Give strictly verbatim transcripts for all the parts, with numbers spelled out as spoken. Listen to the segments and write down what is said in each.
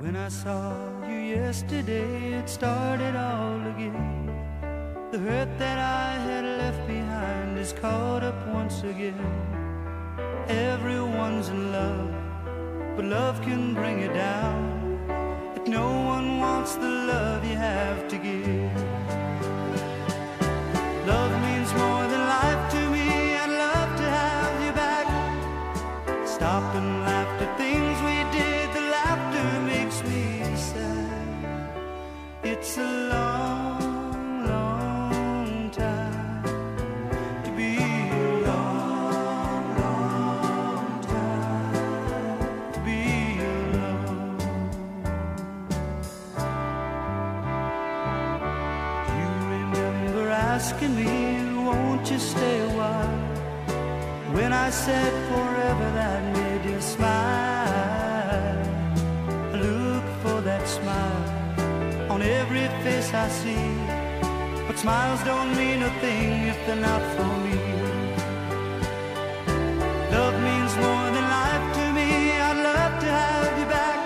When I saw you yesterday, it started all again. The hurt that I had left behind is caught up once again. Everyone's in love, but love can bring you down. And no one wants the love you have to give. Love means more than life to me. I'd love to have you back. Stop and laugh at things we did. The laughter makes me sad. It's a long, long asking me, won't you stay a while? When I said forever, that made you smile. I look for that smile on every face I see, but smiles don't mean a thing if they're not for me. Love means more than life to me. I'd love to have you back.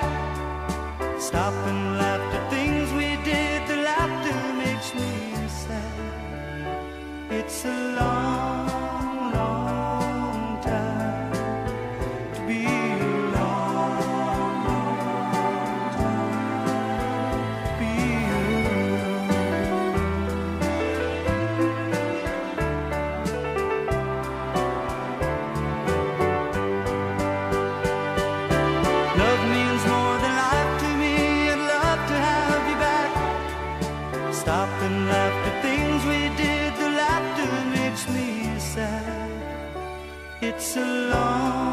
Stop and laugh at things we did. The laughter makes me sad. It's a long, long time to be a long, long time to be alone. Love means more than life to me. I'd love to have you back. Stop and laugh at things we did. It's a long